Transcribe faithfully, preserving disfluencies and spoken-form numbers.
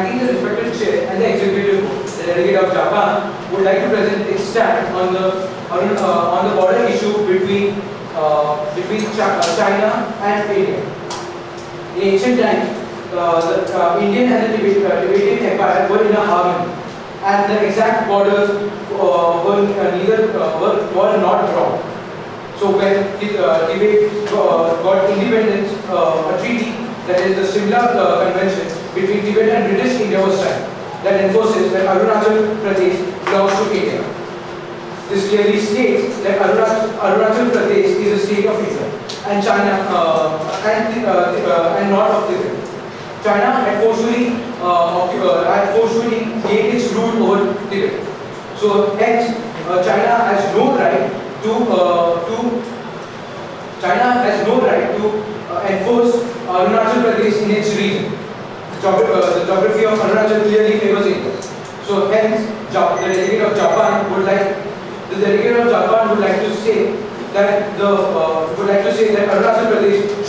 Thanking the respected chair and the executive the delegate of Japan, would like to present its stand on the on, uh, on the border issue between uh, between China and India. In ancient times, uh, the uh, Indian and the Tibetan Empire were in a harmony, and the exact borders uh, were uh, neither uh, were, were not drawn. So when uh, Tibet uh, got independence, uh, a treaty, that is the Simla uh, Convention between Tibet and British India, was signed that enforces that Arunachal Pradesh belongs to India. This clearly states that Arunachal, Arunachal Pradesh is a state of India and China uh, and uh, uh, and not of Tibet. China had forcefully uh, had forcefully gained its rule over Tibet. So hence, uh, China has no right to uh, to China has no right to uh, enforce Arunachal Pradesh in its region. The, uh, the geography of Arunachal clearly favors India. So hence, the delegate of Japan would like the delegate of Japan would like to say that the uh, would like to say that Arunachal Pradesh